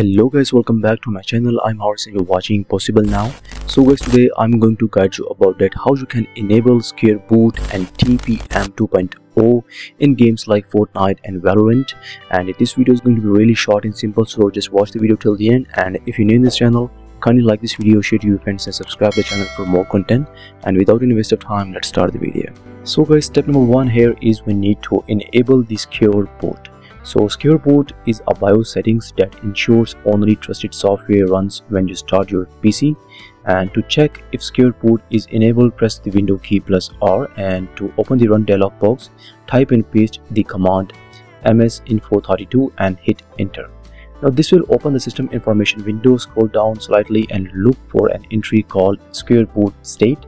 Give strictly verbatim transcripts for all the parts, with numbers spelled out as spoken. Hello guys, welcome back to my channel. I'm Horse and you're watching Possible Now. So guys, today I'm going to guide you about that how you can enable Secure Boot and T P M two point oh in games like Fortnite and Valorant. And this video is going to be really short and simple, so just watch the video till the end. And if you're new in this channel, kindly like this video, share to your friends and subscribe to the channel for more content. And without any waste of time, let's start the video. So guys, step number one here is we need to enable the Secure Boot. So Secure Boot is a BIOS settings that ensures only trusted software runs when you start your P C. And to check if Secure Boot is enabled, press the window key plus R, and to open the run dialog box, type and paste the command M S info thirty-two and hit enter. Now this will open the system information window. Scroll down slightly and look for an entry called Secure Boot state.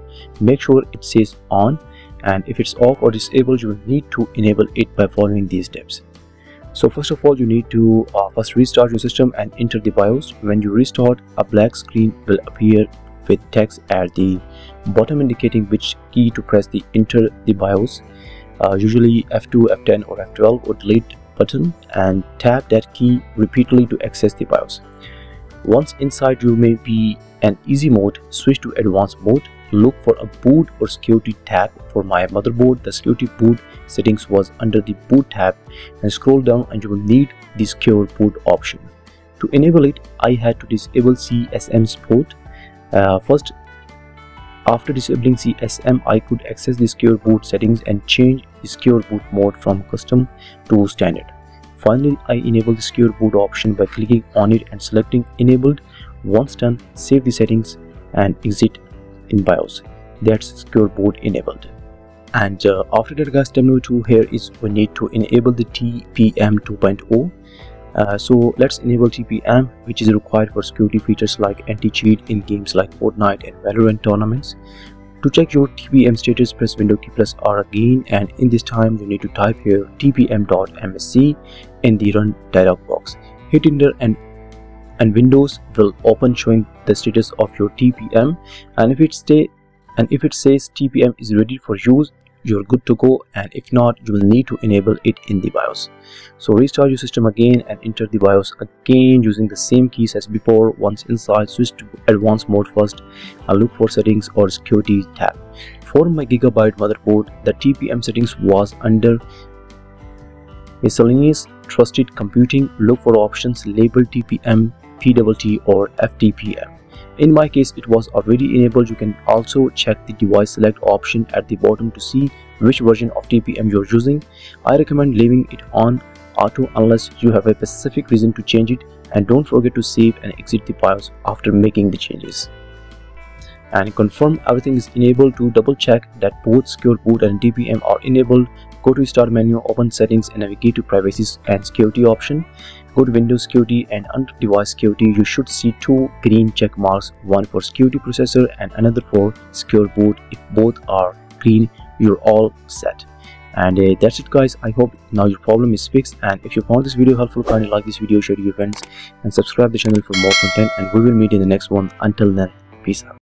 Make sure it says on, and if it's off or disabled, you will need to enable it by following these steps. So first of all, you need to uh, first restart your system and enter the BIOS. When you restart, a black screen will appear with text at the bottom indicating which key to press the enter the BIOS, uh, usually F two, F ten or F twelve or delete button, and tap that key repeatedly to access the BIOS. Once inside, you may be in easy mode, switch to advanced mode. Look for a boot or security tab. For my motherboard, the security boot settings was under the boot tab, and scroll down and you will need the secure boot option. To enable it, I had to disable C S M support. Uh, first, after disabling C S M, I could access the secure boot settings and change the secure boot mode from custom to standard. Finally, I enable the secure boot option by clicking on it and selecting enabled. Once done, save the settings and exit in BIOS. That's Secure Boot enabled. And uh, after that guys, step number two here is we need to enable the T P M two point oh. Uh, so let's enable T P M, which is required for security features like anti-cheat in games like Fortnite and Valorant tournaments. To check your T P M status, press window key plus R again, and in this time you need to type here T P M dot M S C in the run dialog box. Hit enter and and windows will open showing the status of your T P M, and if it stay and if it says T P M is ready for use, you're good to go, and if not, you will need to enable it in the BIOS. So restart your system again and enter the BIOS again using the same keys as before. Once inside, switch to advanced mode first and look for settings or security tab. For my Gigabyte motherboard, the T P M settings was under miscellaneous trusted computing. Look for options labeled T P M, P T T or F T P M. In my case, it was already enabled. You can also check the device select option at the bottom to see which version of T P M you're using. I recommend leaving it on auto unless you have a specific reason to change it, and don't forget to save and exit the BIOS after making the changes. And confirm everything is enabled. To double check that both Secure Boot and T P M are enabled, go to Start menu, open Settings and navigate to Privacy and Security option. Go to Windows Security, and under Device Security you should see two green check marks, one for security processor and another for Secure Boot. If both are green, you're all set. And uh, that's it guys. I hope now your problem is fixed, and if you found this video helpful, kindly like this video, share to your friends and subscribe the channel for more content, and we will meet in the next one. Until then, peace out.